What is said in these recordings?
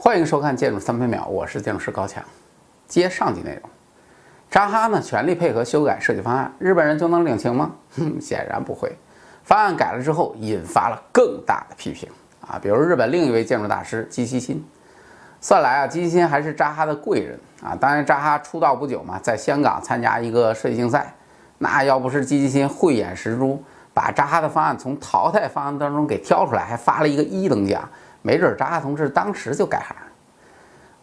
欢迎收看《建筑三分秒》，我是建筑师高强。接上集内容，扎哈呢全力配合修改设计方案，日本人就能领情吗？显然不会。方案改了之后，引发了更大的批评啊，比如日本另一位建筑大师矶西新。 算来啊，矶西新还是扎哈的贵人啊！当然，扎哈出道不久嘛，在香港参加一个设计竞赛，那要不是矶西新慧眼识珠，把扎哈的方案从淘汰方案当中给挑出来，还发了一个1等奖，没准扎哈同志当时就改行了。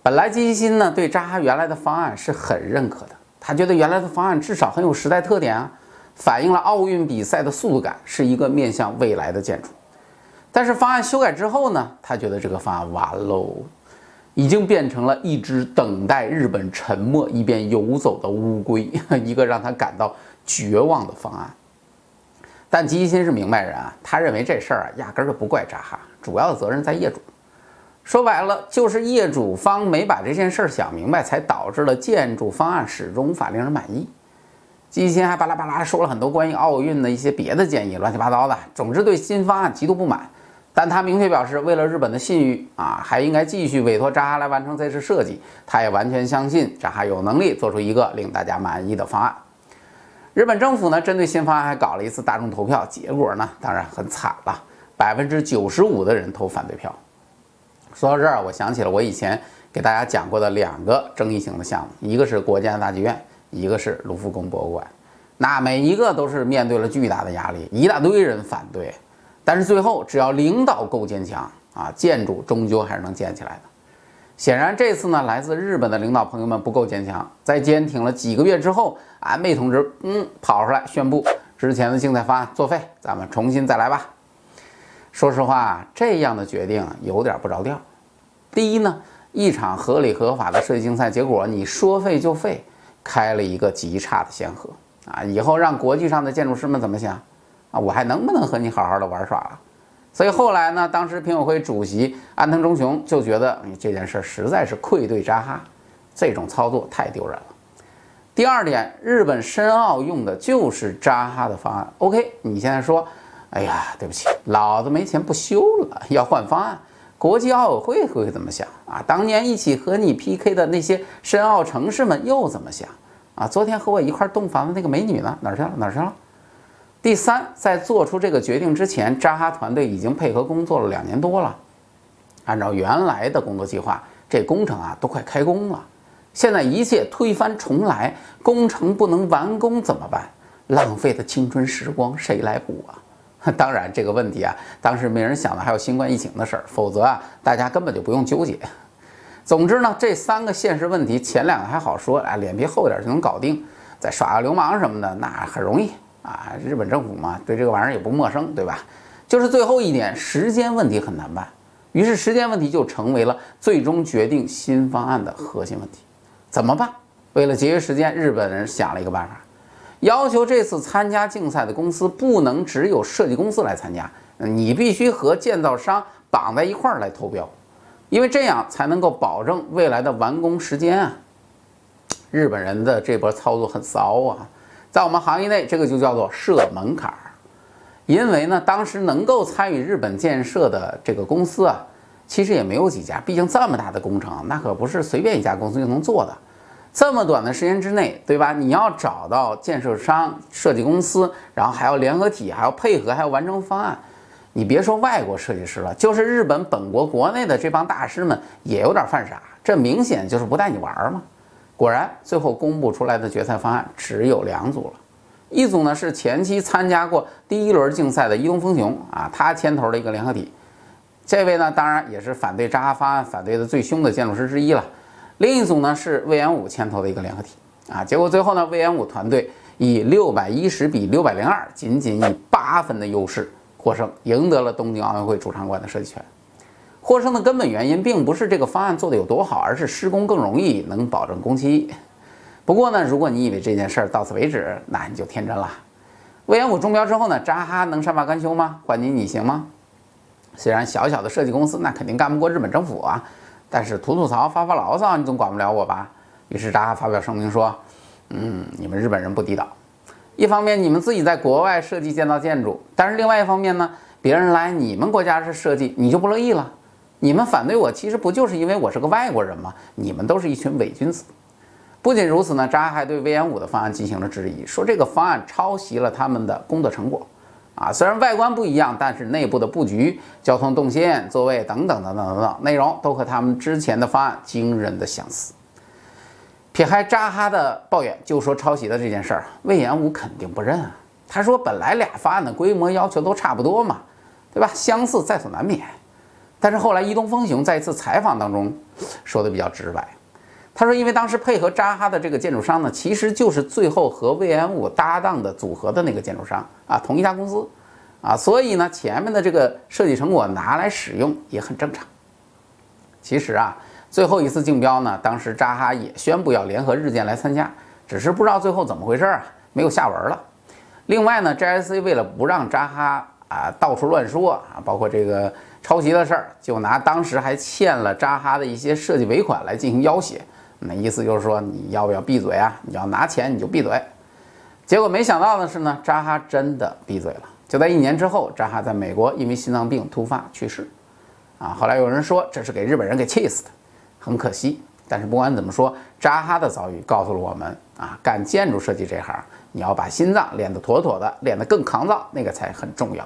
本来矶西新呢对扎哈原来的方案是很认可的，他觉得原来的方案至少很有时代特点啊，反映了奥运比赛的速度感，是一个面向未来的建筑。但是方案修改之后呢，他觉得这个方案完喽。 已经变成了一只等待日本沉没一边游走的乌龟，一个让他感到绝望的方案。但矶西新是明白人啊，他认为这事儿啊压根儿就不怪扎哈，主要的责任在业主。说白了，就是业主方没把这件事儿想明白，才导致了建筑方案始终无法令人满意。矶西新还巴拉巴拉说了很多关于奥运的一些别的建议，乱七八糟的。总之，对新方案极度不满。 但他明确表示，为了日本的信誉啊，还应该继续委托扎哈来完成这次设计。他也完全相信扎哈有能力做出一个令大家满意的方案。日本政府呢，针对新方案还搞了一次大众投票，结果呢，当然很惨了，95%的人投反对票。说到这儿，我想起了我以前给大家讲过的2个争议性的项目，一个是国家大剧院，一个是卢浮宫博物馆。那每一个都是面对了巨大的压力，一大堆人反对。 但是最后，只要领导够坚强啊，建筑终究还是能建起来的。显然，这次呢，来自日本的领导朋友们不够坚强，在坚挺了几个月之后，安倍同志跑出来宣布，之前的竞赛方案作废，咱们重新再来吧。说实话，这样的决定有点不着调。第一呢，一场合理合法的设计竞赛，结果你说废就废，开了一个极差的先河啊！以后让国际上的建筑师们怎么想？ 我还能不能和你好好的玩耍了？所以后来呢，当时评委会主席安藤忠雄就觉得这件事实在是愧对扎哈，这种操作太丢人了。第二点，日本申奥用的就是扎哈的方案。OK， 你现在说，哎呀，对不起，老子没钱不修了，要换方案。国际奥委会会怎么想啊？当年一起和你 PK 的那些申奥城市们又怎么想啊？昨天和我一块洞房的那个美女呢？哪儿去了？哪儿去了？ 第三，在做出这个决定之前，扎哈团队已经配合工作了2年多了。按照原来的工作计划，这工程啊都快开工了。现在一切推翻重来，工程不能完工怎么办？浪费的青春时光谁来补啊？当然，这个问题啊，当时没人想到还有新冠疫情的事儿，否则啊，大家根本就不用纠结。总之呢，这3个现实问题，前2个还好说，啊，脸皮厚点就能搞定。再耍个流氓什么的，那很容易。 啊，日本政府嘛，对这个玩意儿也不陌生，对吧？就是最后一点，时间问题很难办，于是时间问题就成为了最终决定新方案的核心问题。怎么办？为了节约时间，日本人想了一个办法，要求这次参加竞赛的公司不能只有设计公司来参加，你必须和建造商绑在一块儿来投标，因为这样才能够保证未来的完工时间啊。日本人的这波操作很骚啊！ 在我们行业内，这个就叫做设门槛儿，因为呢，当时能够参与日本建设的这个公司啊，其实也没有几家，毕竟这么大的工程，那可不是随便一家公司就能做的。这么短的时间之内，对吧？你要找到建设商、设计公司，然后还要联合体，还要配合，还要完成方案。你别说外国设计师了，就是日本本国国内的这帮大师们也有点犯傻，这明显就是不带你玩儿嘛。 果然，最后公布出来的决赛方案只有2组了。一组呢是前期参加过第1轮竞赛的伊东丰雄啊，他牵头的一个联合体。这位呢，当然也是反对扎哈方案反对的最凶的建筑师之一了。另一组呢是魏延武牵头的一个联合体啊。结果最后呢，魏延武团队以610比602，仅仅以8分的优势获胜，赢得了东京奥运会主场馆的设计权。 获胜的根本原因并不是这个方案做得有多好，而是施工更容易，能保证工期。不过呢，如果你以为这件事儿到此为止，那你就天真了。魏延武中标之后呢，扎哈能善罢甘休吗？换你你行吗？虽然小小的设计公司那肯定干不过日本政府啊，但是吐吐槽、发发牢骚，你总管不了我吧？于是扎哈发表声明说：“你们日本人不地道。一方面你们自己在国外设计建造建筑，但是另外一方面呢，别人来你们国家设计，你就不乐意了。”你们反对我，其实不就是因为我是个外国人吗？你们都是一群伪君子。不仅如此呢，扎哈还对魏延武的方案进行了质疑，说这个方案抄袭了他们的工作成果。 虽然外观不一样，但是内部的布局、交通动线、座位等等内容都和他们之前的方案惊人的相似。撇开扎哈的抱怨，就说抄袭的这件事儿，魏延武肯定不认啊。他说本来俩方案的规模要求都差不多嘛，对吧？相似在所难免。但是后来伊东丰雄在一次采访当中说的比较直白，他说因为当时配合扎哈的这个建筑商呢，其实就是最后和魏延武搭档的组合的那个建筑商。 同一家公司，所以呢，前面的这个设计成果拿来使用也很正常。其实最后一次竞标呢，当时扎哈也宣布要联合日建来参加，只是不知道最后怎么回事没有下文了。另外呢 ，JSC 为了不让扎哈到处乱说包括这个抄袭的事儿，就拿当时还欠了扎哈的一些设计尾款来进行要挟，那意思就是说你要不要闭嘴啊？你要拿钱你就闭嘴。 结果没想到的是呢，扎哈真的闭嘴了。就在1年之后，扎哈在美国因为心脏病突发去世，后来有人说这是给日本人给气死的，很可惜。但是不管怎么说，扎哈的遭遇告诉了我们干建筑设计这行，你要把心脏练得妥妥的，练得更抗造，那个才很重要。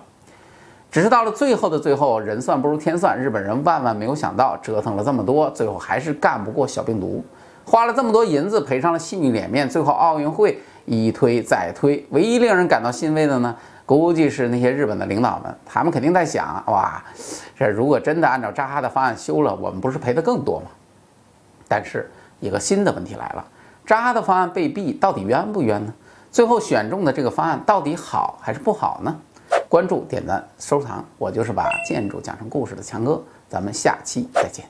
只是到了最后的最后，人算不如天算，日本人万万没有想到，折腾了这么多，最后还是干不过小病毒，花了这么多银子，赔上了信誉脸面，最后奥运会。 一推再推，唯一令人感到欣慰的呢，估计是那些日本的领导们，他们肯定在想：哇，这如果真的按照扎哈的方案修了，我们不是赔得更多吗？但是一个新的问题来了，扎哈的方案被毙到底冤不冤呢？最后选中的这个方案到底好还是不好呢？关注、点赞、收藏，我就是把建筑讲成故事的强哥，咱们下期再见。